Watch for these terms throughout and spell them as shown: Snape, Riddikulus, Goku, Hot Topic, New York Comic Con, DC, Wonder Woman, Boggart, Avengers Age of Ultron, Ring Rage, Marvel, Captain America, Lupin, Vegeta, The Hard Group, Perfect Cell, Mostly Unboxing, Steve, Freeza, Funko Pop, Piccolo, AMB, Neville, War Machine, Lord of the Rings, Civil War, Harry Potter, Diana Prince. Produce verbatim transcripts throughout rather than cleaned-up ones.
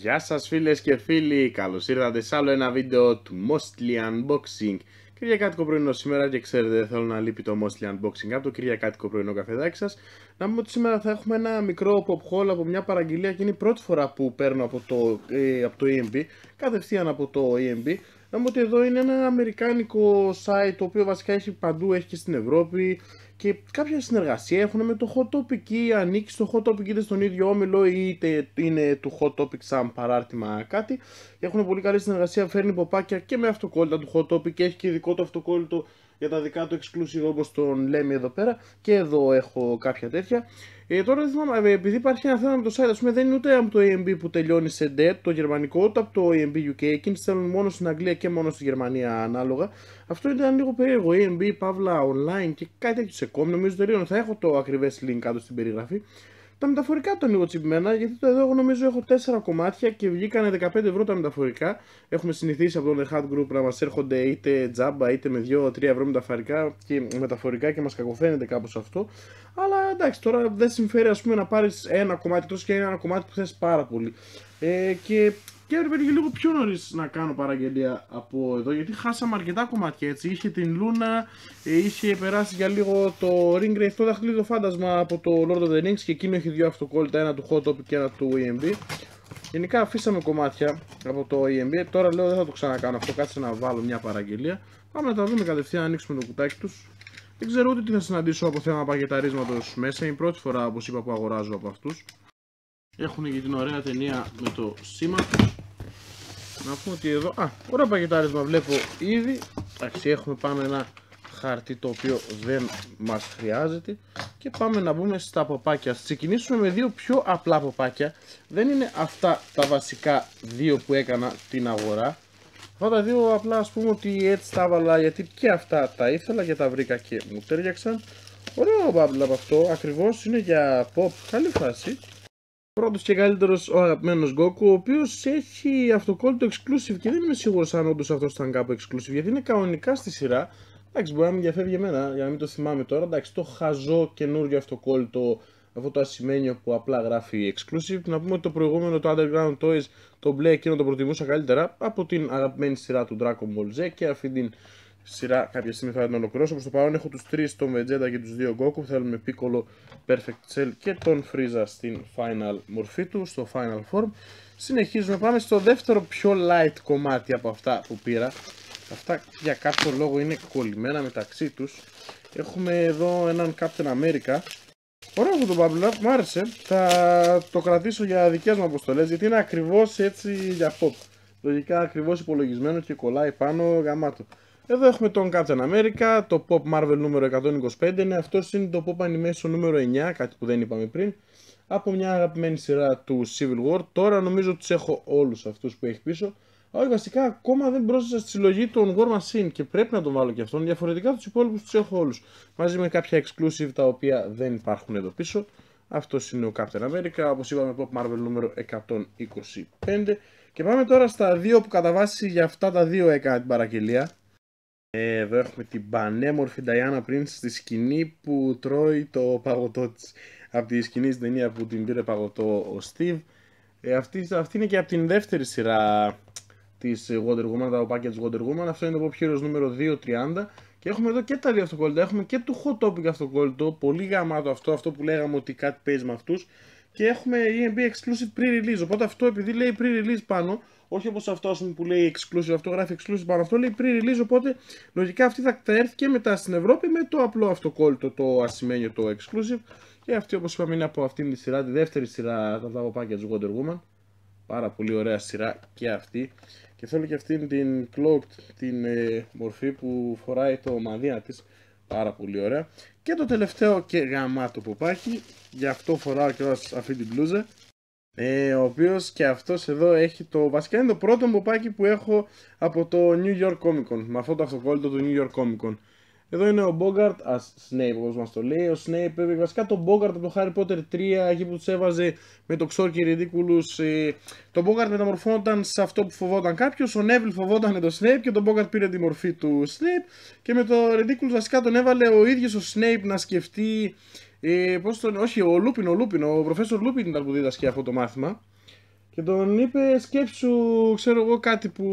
Γεια σας φίλες και φίλοι, καλώς ήρθατε σε άλλο ένα βίντεο του Mostly Unboxing. Κυριακάτικο πρωινό σήμερα και ξέρετε δεν θέλω να λείπει το Mostly Unboxing από το Κυριακάτικο πρωινό καφεδάκι σας. Να πούμε ότι σήμερα θα έχουμε ένα μικρό pop haul από μια παραγγελία και είναι η πρώτη φορά που παίρνω από το, ε, από το έι εμ μπι, κατευθείαν από το έι εμ μπι. Να πούμε ότι εδώ είναι ένα αμερικάνικο site το οποίο βασικά έχει παντού, έχει και στην Ευρώπη και κάποια συνεργασία έχουν με το Hot Topic ή ανήκει στο Hot Topic είτε στον ίδιο όμιλο είτε είναι του Hot Topic σαν παράρτημα κάτι. Έχουν πολύ καλή συνεργασία, φέρνει ποπάκια και με αυτοκόλλητα του Hot Topic και έχει και δικό του αυτοκόλλητο για τα δικά του exclusive όπως τον λέμε εδώ πέρα και εδώ έχω κάποια τέτοια. Ε, τώρα δεν θυμάμαι, επειδή υπάρχει ένα θέμα με το site, ας πούμε, δεν είναι ούτε από το έι εμ μπι που τελειώνει σε ντι, το γερμανικό, ούτε από το έι εμ μπι γιου κέι. Εκείνοι στέλνουν μόνο στην Αγγλία και μόνο στη Γερμανία ανάλογα. Αυτό ήταν λίγο περίεργο. έι εμ μπι, Παύλα, online και κάτι τέτοιο σε κόμμα. Νομίζω τελείωνε. Θα έχω το ακριβές link κάτω στην περιγραφή. Τα μεταφορικά ήταν λίγο τσιμπημένα, γιατί το εδώ εγώ νομίζω έχω τέσσερα κομμάτια και βγήκανε δεκαπέντε ευρώ τα μεταφορικά. Έχουμε συνηθίσει από τον The Hard Group να μας έρχονται είτε τζάμπα είτε με δύο με τρία ευρώ μεταφορικά και, μεταφορικά και μας κακοφαίνεται κάπως αυτό. Αλλά εντάξει, τώρα δεν συμφέρει ας πούμε να πάρεις ένα κομμάτι τόσο και ένα κομμάτι που θες πάρα πολύ. Ε, και... Και έπρεπε και λίγο πιο νωρίς να κάνω παραγγελία από εδώ, γιατί χάσαμε αρκετά κομμάτια έτσι. Είχε την Λούνα, είχε περάσει για λίγο το Ring Rage, το δαχτυλίδιο φάντασμα από το Lord of the Rings και εκείνο έχει δύο αυτοκόλλητα, ένα του Hot Topic και ένα του έι εμ μπι. Γενικά αφήσαμε κομμάτια από το έι εμ μπι, τώρα λέω δεν θα το ξανακάνω αυτό, κάτσε να βάλω μια παραγγελία. Πάμε να τα δούμε κατευθείαν, να ανοίξουμε το κουτάκι τους. Δεν ξέρω ούτε τι θα συναντήσω από θέμα παγεταρίσματος μέσα, είναι η πρώτη φορά όπως είπα που αγοράζω από αυτούς. Έχουν και την ωραία ταινία με το σήμα. Να πούμε ότι εδώ, α, ωραία πακετάρισμα βλέπω ήδη. Εντάξει, έχουμε πάμε ένα χαρτί το οποίο δεν μας χρειάζεται. Και πάμε να μπούμε στα ποπάκια. Ας ξεκινήσουμε με δύο πιο απλά ποπάκια. Δεν είναι αυτά τα βασικά δύο που έκανα την αγορά. Αυτά τα δύο απλά ας πούμε ότι έτσι τα έβαλα γιατί και αυτά τα ήθελα και τα βρήκα και μου τέριαξαν. Ωραίο μπάμπλα από αυτό, ακριβώς είναι για pop, καλή φάση. Πρώτος και καλύτερος ο αγαπημένος Goku, ο οποίος έχει αυτοκόλλητο exclusive και δεν είμαι σίγουρος αν όντως αυτός ήταν κάπου exclusive γιατί είναι κανονικά στη σειρά. Εντάξει, μπορεί να μην διαφεύγει εμένα για να μην το θυμάμαι τώρα. Εντάξει, το χαζό καινούριο αυτοκόλλητο, αυτό το ασημένιο που απλά γράφει exclusive. Να πούμε ότι το προηγούμενο, το Underground Toys, το μπλε εκείνο το προτιμούσα καλύτερα από την αγαπημένη σειρά του Dragon Ball Zed και αυτή την σειρά κάποια στιγμή θα την ολοκληρώσω. Προς το παρόν έχω τους τρεις, τον Vegeta και τους δύο Goku. Θέλουμε Piccolo, Perfect Cell και τον Freeza στην final μορφή του, στο final form. Συνεχίζουμε, πάμε στο δεύτερο πιο light κομμάτι από αυτά που πήρα. Αυτά για κάποιο λόγο είναι κολλημένα μεταξύ τους. Έχουμε εδώ έναν Captain America. Ωραίο αυτό το μπαμπλά, μου άρεσε. Θα το κρατήσω για δικές μου αποστολές γιατί είναι ακριβώς έτσι για pop. Λογικά ακριβώς υπολογισμένο και κολλάει πάνω γαμάτο. Εδώ έχουμε τον Captain America, το Pop Marvel νούμερο εκατόν είκοσι πέντε, είναι αυτός είναι το Pop Animation νούμερο εννιά, κάτι που δεν είπαμε πριν, από μια αγαπημένη σειρά του Civil War. Τώρα νομίζω τους έχω όλους αυτούς που έχει πίσω. Όχι, βασικά ακόμα δεν πρόσθεσα στη συλλογή τον War Machine και πρέπει να τον βάλω και αυτόν, διαφορετικά τους υπόλοιπους τους έχω όλους. Μαζί με κάποια exclusive τα οποία δεν υπάρχουν εδώ πίσω. Αυτός είναι ο Captain America, όπως είπαμε Pop Marvel νούμερο εκατόν είκοσι πέντε. Και πάμε τώρα στα δύο που κατά βάση για αυτά τα δύο έκανα την παραγγελία. Εδώ έχουμε την πανέμορφη Diana Prince στη σκηνή που τρώει το παγωτό της. Από τη σκηνή στην ταινία που την πήρε παγωτό ο Steve. ε, αυτή, αυτή είναι και από την δεύτερη σειρά της Wonder Woman, τα οπάκια της Wonder Woman. Αυτό είναι το Pop Heroes νούμερο διακόσια τριάντα. Και έχουμε εδώ και τα δύο αυτοκόλλητα. Έχουμε και το Hot Topic αυτοκόλλητο, πολύ γαμάτο αυτό, αυτό που λέγαμε ότι κάτι παίζει με αυτούς. Και έχουμε ι εμ μπι exclusive pre-release, οπότε αυτό επειδή λέει pre-release πάνω, όχι όπως αυτό που λέει exclusive, αυτό γράφει exclusive πάνω, αυτό λέει pre-release, οπότε λογικά αυτή θα έρθει και μετά στην Ευρώπη με το απλό αυτοκόλλητο, το ασημένιο, το exclusive. Και αυτή όπως είπαμε είναι από αυτήν τη σειρά, τη δεύτερη σειρά, τα παπάκια της Wonder Woman. Πάρα πολύ ωραία σειρά και αυτή. Και θέλω και αυτήν την cloaked, την ε, μορφή που φοράει το μανδύα της. Πάρα πολύ ωραία. Και το τελευταίο και γαμάτο ποπάκι, γι' αυτό φοράω και αυτή την μπλούζα. Ε, ο οποίος και αυτός εδώ έχει το, βασικά είναι το πρώτο ποπάκι που έχω από το New York Comic Con, με αυτό το αυτοκόλλητο του New York Comic Con. Εδώ είναι ο Boggart as Snape όπως μας το λέει, ο Snape βέβαια, βασικά το Boggart από το Harry Potter τρία, εκεί που τους έβαζε με το ξόρκι Riddikulus. Το Boggart μεταμορφώνονταν σε αυτό που φοβόταν κάποιος, ο Neville φοβόταν το Snape και τον Boggart πήρε τη μορφή του Snape. Και με το Riddikulus βασικά τον έβαλε ο ίδιος ο Snape να σκεφτεί, ε, πώς τον, όχι ο Lupin, ο Lupin, ο Professor Lupin ήταν που δίδασκε αυτό το μάθημα. Και τον είπε σκέψου, ξέρω εγώ, κάτι που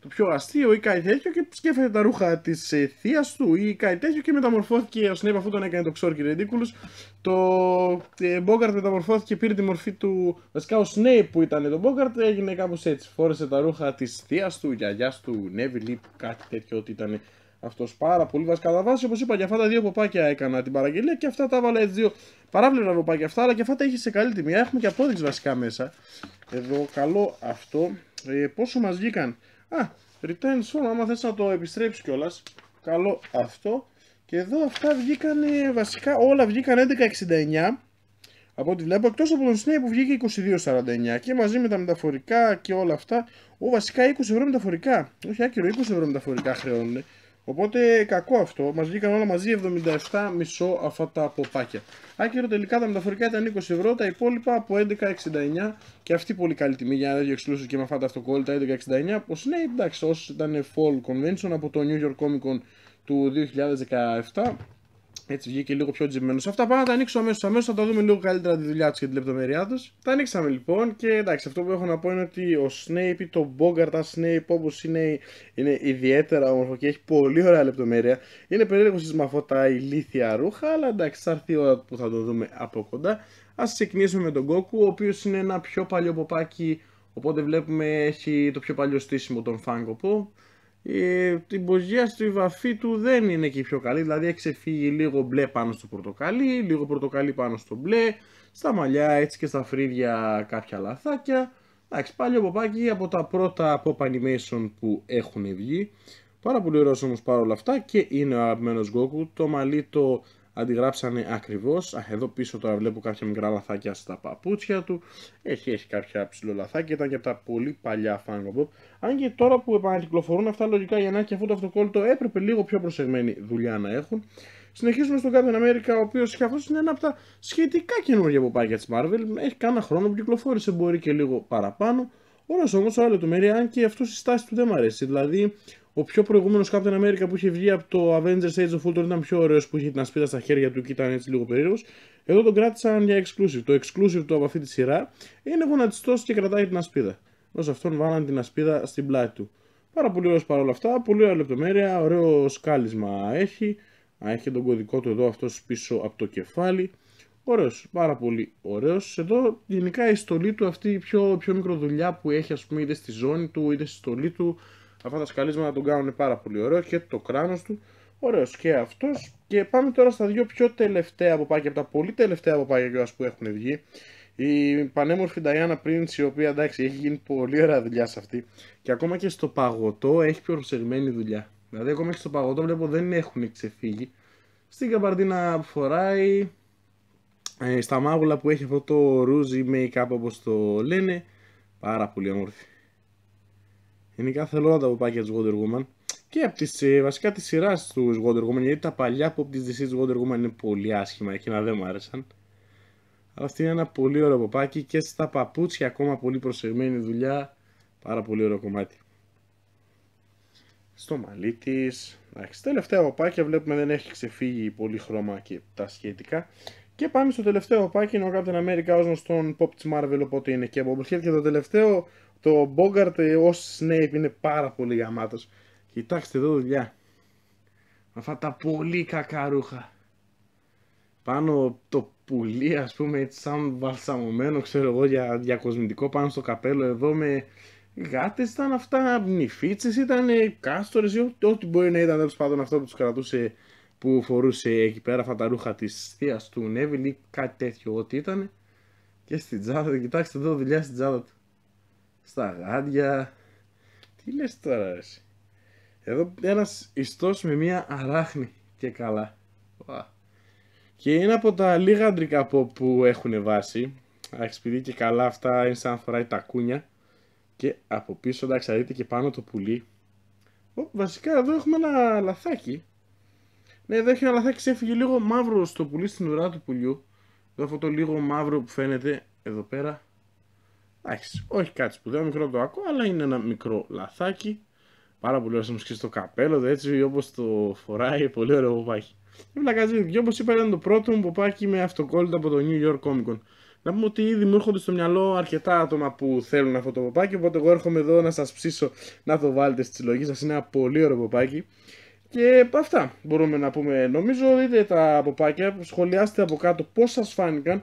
το πιο αστείο ή κάτι τέτοιο, και σκέφτεται τα ρούχα της ε, θείας του ή κάτι τέτοιο, και μεταμορφώθηκε ο Snape, αφού τον έκανε το ξόρκι Riddikulus. Το ε, Boggart μεταμορφώθηκε, πήρε τη μορφή του, βασικά ο Snape που ήταν το Boggart έγινε κάπως έτσι, φόρεσε τα ρούχα της θείας του, γιαγιάς του Neville ή κάτι τέτοιο, ότι ήταν αυτός πάρα πολύ βασκαδαβάσης. Όπως είπα, για αυτά τα δύο ποπάκια έκανα την παραγγελία και αυτά τα έβαλα έτσι, δύο παράπλευνα ποπάκια αυτά, αλλά και αυτά τα είχε σε καλή τιμή. Έχουμε και απόδειξη βασικά μέσα. Εδώ, καλό αυτό. Ε, πόσο μας βγήκαν. Α, return soon, άμα θες να το επιστρέψεις κιόλας. Καλό αυτό. Και εδώ αυτά βγήκανε, βασικά όλα βγήκαν έντεκα εξήντα εννιά. Από ό,τι βλέπω, εκτός από τον Snape που βγήκε είκοσι δύο σαράντα εννιά, και μαζί με τα μεταφορικά και όλα αυτά. Ω, βασικά είκοσι ευρώ μεταφορικά. Όχι, άκυρο, είκοσι ευρώ μεταφορικά χρεώνουν. Οπότε κακό αυτό, μας βγήκαν όλα μαζί εβδομήντα επτά κόμμα πέντε αυτά τα ποπάκια. Άκυρο τελικά, τα μεταφορικά ήταν είκοσι ευρώ, τα υπόλοιπα από έντεκα εξήντα εννιά, και αυτή πολύ καλή τιμή για ένα τέτοιο exclusive και με αυτά τα αυτοκόλλητα έντεκα εξήντα εννιά. Πως ναι, εντάξει, όσοι ήταν Fall Convention από το New York Comic Con του δύο χιλιάδες δεκαεπτά. Έτσι βγήκε λίγο πιο τζιμμένος. Αυτά πάμε να τα ανοίξω αμέσως, αμέσως θα τα δούμε λίγο καλύτερα τη δουλειά τους και τη λεπτομέρειά τους. Τα ανοίξαμε λοιπόν, και εντάξει, αυτό που έχω να πω είναι ότι ο Snape ή το Boggart Snape, όπως είναι, είναι ιδιαίτερα όμορφο και έχει πολύ ωραία λεπτομέρεια. Είναι περίεργο στις μαφώτα ηλίθια ρούχα, αλλά εντάξει, θα έρθει η ώρα που θα το δούμε από κοντά. Ας ξεκινήσουμε με τον Goku, ο οποίος είναι ένα πιο παλιό ποπάκι, οπότε βλέπουμε έχει το πιο παλιό στήσιμο των Funko Pop. Ε, την ποζία στη βαφή του δεν είναι και η πιο καλή, δηλαδή έχει ξεφύγει λίγο μπλε πάνω στο πορτοκαλί, λίγο πορτοκαλί πάνω στο μπλε, στα μαλλιά έτσι και στα φρύδια κάποια λαθάκια. Εντάξει, πάλι ο ποπάκι από τα πρώτα pop animation που έχουν βγει. Πάρα πολύ ωραίος όμως παρόλα αυτά, και είναι ο αγαπημένος Goku. Το μαλλί το αντιγράψανε ακριβώς. Α, εδώ πίσω τώρα βλέπω κάποια μικρά λαθάκια στα παπούτσια του. Έχει, έχει κάποια ψηλό λαθάκια, ήταν και από τα πολύ παλιά Funko Pop. Αν και τώρα που επανακυκλοφορούν αυτά, λογικά για να έχει αυτό το αυτοκόλλητο έπρεπε λίγο πιο προσεγμένη δουλειά να έχουν. Συνεχίζουμε στον Captain America, ο οποίος και αυτός είναι ένα από τα σχετικά καινούργια ποπάκια της Marvel. Έχει κάνα χρόνο που κυκλοφόρησε, μπορεί και λίγο παραπάνω. Όλος όμως, όλα λεπτομέρεια, αν και αυτό η στάση του δεν μου αρέσει. Δηλαδή, ο πιο προηγούμενος Captain America που είχε βγει από το Avengers Age of Ultron ήταν πιο ωραίος, που είχε την ασπίδα στα χέρια του και ήταν έτσι λίγο περίεργος. Εδώ τον κράτησαν για exclusive. Το exclusive του από αυτή τη σειρά είναι γονατιστός και κρατάει την ασπίδα. Ως αυτόν βάλαν την ασπίδα στην πλάτη του. Πάρα πολύ ωραίος παρόλα αυτά, πολύ ωραία λεπτομέρεια, ωραίο σκάλισμα έχει. Α, έχει τον κωδικό του εδώ αυτός πίσω από το κεφάλι. Ωραίος, πάρα πολύ ωραίος. Εδώ γενικά η στολή του, αυτή η πιο, πιο μικροδουλειά που έχει, ας πούμε, είτε στη ζώνη του είτε στη στολή του. Αυτά τα σκαλίσματα τον κάνουν πάρα πολύ ωραίο, και το κράνος του. Ωραίος και αυτός. Και πάμε τώρα στα δύο πιο τελευταία ποπάκια, από τα πολύ τελευταία ποπάκια που έχουν βγει. Η πανέμορφη Diana Prince, η οποία εντάξει έχει γίνει πολύ ωραία δουλειά σε αυτή. Και ακόμα και στο παγωτό έχει πιο προσεγμένη δουλειά. Δηλαδή, ακόμα και στο παγωτό βλέπω δεν έχουν ξεφύγει. Στην καμπαρδίνα που φοράει, στα μάγουλα που έχει αυτό το ρούζι make-up όπως το λένε. Πάρα πολύ όμορφη. Γενικά θέλω όλα τα ποπάκια της Wonder Woman και από τις, ε, βασικά της σειράς του Wonder Woman, γιατί τα παλιά pop της ντι σι Wonder Woman είναι πολύ άσχημα, εκείνα δεν μου άρεσαν. Αλλά αυτή είναι ένα πολύ ωραίο ποπάκι, και στα παπούτσια ακόμα πολύ προσεγμένη δουλειά, πάρα πολύ ωραίο κομμάτι. Στο μαλλί της, εντάξει, τελευταία ποπάκια βλέπουμε δεν έχει ξεφύγει πολύ χρώμα και τα σχετικά. Και πάμε στο τελευταίο ποπάκι, είναι ο Captain America ως γνωστόν pop της Marvel, οπότε είναι και bobblehead, και το τελευταίο, το Boggart ως Snape, είναι πάρα πολύ γαμάτος. Κοιτάξτε εδώ δουλειά. Αυτά τα πολύ κακά ρούχα. Πάνω το πουλί, ας πούμε, έτσι σαν βαλσαμωμένο, ξέρω εγώ, για, για κοσμητικό, πάνω στο καπέλο εδώ με γάτες ήταν αυτά, νυφίτσες ήταν, κάστορες, ό,τι μπορεί να ήταν τέλος πάντων αυτό που τους κρατούσε, που φορούσε εκεί πέρα, αυτά τα ρούχα της θείας του Neville ή κάτι τέτοιο, ό,τι ήταν. Και στην τσάδα του, κοιτάξτε εδώ δουλειά στην τσάδα του. Στα γάντια. Τι λες τώρα εσύ. Εδώ ένας ιστός με μία αράχνη και καλά. Wow. Και είναι από τα λίγα αντρικά pop που έχουν βάσει. Αξιπηδεί και καλά αυτά, είναι σαν να φοράει τα κούνια. Και από πίσω, εντάξει, θα δείτε και πάνω το πουλί. Ο, βασικά εδώ έχουμε ένα λαθάκι. Ναι, εδώ έχει ένα λαθάκι, ξέφυγε λίγο μαύρο στο πουλί, στην ουρά του πουλιού. Εδώ αυτό το λίγο μαύρο που φαίνεται εδώ πέρα. Εντάξει, όχι κάτι σπουδαίο, μικρό το ακούω, αλλά είναι ένα μικρό λαθάκι. Πάρα πολύ ωραίο και στο καπέλο, δε, έτσι όπως το φοράει, πολύ ωραίο ποπάκι. Βλακαζίδικη, όπως είπα, ήταν το πρώτο μου ποπάκι με αυτοκόλλητα από το New York Comic Con. Να πούμε ότι ήδη μου έρχονται στο μυαλό αρκετά άτομα που θέλουν αυτό το ποπάκι, οπότε εγώ έρχομαι εδώ να σας ψήσω να το βάλετε στη συλλογή σας. Είναι ένα πολύ ωραίο ποπάκι. Και αυτά μπορούμε να πούμε. Νομίζω δείτε τα ποπάκια, σχολιάστε από κάτω πώς σας φάνηκαν.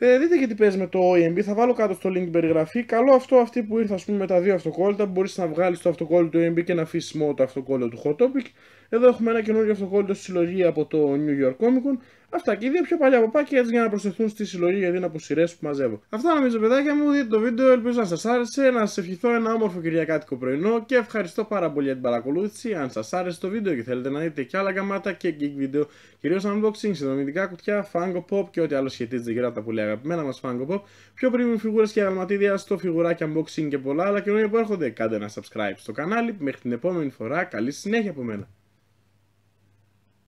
Ε, δείτε και τι παίζει με το έι εμ μπι, θα βάλω κάτω στο link περιγραφή. Καλό αυτό αυτή που ήρθε, ας πούμε, με τα δύο αυτοκόλλητα. Μπορείς να βγάλεις το αυτοκόλλητο του έι εμ μπι και να αφήσεις μόνο το αυτοκόλλητο του Hot Topic. Εδώ έχουμε ένα καινούργιο αυτοκόλλητο στη συλλογή από το New York Comic Con. Αυτά και δύο πιο παλιά παπάκια έτσι για να προσθεθούν στη συλλογή, γιατί είναι από σειρές που μαζεύω. Αυτά νομίζω, παιδάκια μου. Δείτε το βίντεο, ελπίζω να σας άρεσε. Να σας ευχηθώ ένα όμορφο κυριακάτικο πρωινό και ευχαριστώ πάρα πολύ για την παρακολούθηση. Αν σας άρεσε το βίντεο και θέλετε να δείτε και άλλα γαμάτα και geek βίντεο, κυρίως unboxing, συνδρομητικά κουτιά, Funko Pop και ό,τι άλλο σχετίζεται γύρω από τα πολύ αγαπημένα μας Funko Pop, πιο premium φιγούρες και αγαλματίδια στο φιγουράκι unboxing και πολλά άλλα καινούργια που έρχονται. Κάντε ένα subscribe στο κανάλι. Μέχρι την επόμενη φορά, καλή συνέχεια από μένα.